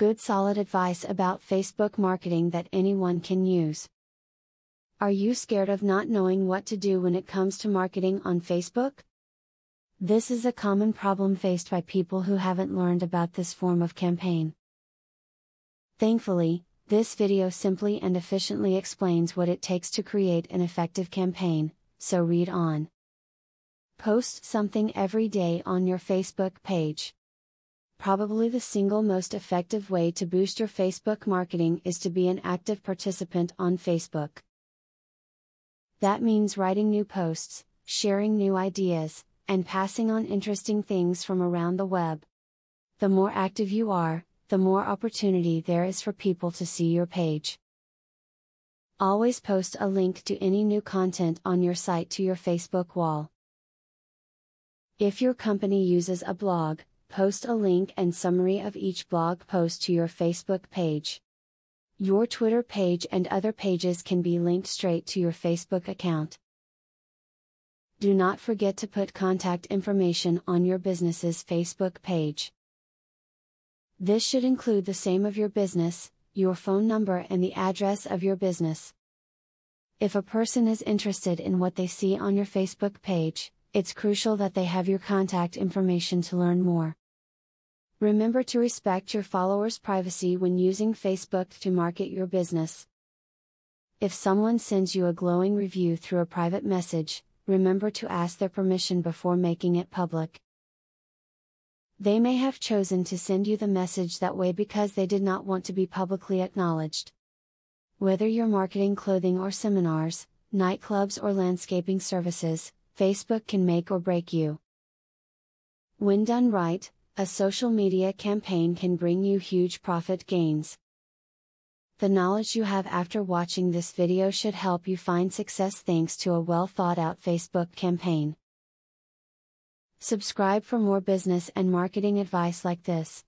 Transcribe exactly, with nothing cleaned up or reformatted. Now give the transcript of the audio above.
Good solid advice about Facebook marketing that anyone can use. Are you scared of not knowing what to do when it comes to marketing on Facebook? This is a common problem faced by people who haven't learned about this form of campaign. Thankfully, this video simply and efficiently explains what it takes to create an effective campaign, so read on. Post something every day on your Facebook page. Probably the single most effective way to boost your Facebook marketing is to be an active participant on Facebook. That means writing new posts, sharing new ideas, and passing on interesting things from around the web. The more active you are, the more opportunity there is for people to see your page. Always post a link to any new content on your site to your Facebook wall. If your company uses a blog, post a link and summary of each blog post to your Facebook page. Your Twitter page and other pages can be linked straight to your Facebook account. Do not forget to put contact information on your business's Facebook page. This should include the name of your business, your phone number, and the address of your business. If a person is interested in what they see on your Facebook page, it's crucial that they have your contact information to learn more. Remember to respect your followers' privacy when using Facebook to market your business. If someone sends you a glowing review through a private message, remember to ask their permission before making it public. They may have chosen to send you the message that way because they did not want to be publicly acknowledged. Whether you're marketing clothing or seminars, nightclubs or landscaping services, Facebook can make or break you. When done right, a social media campaign can bring you huge profit gains. The knowledge you have after watching this video should help you find success thanks to a well-thought-out Facebook campaign. Subscribe for more business and marketing advice like this.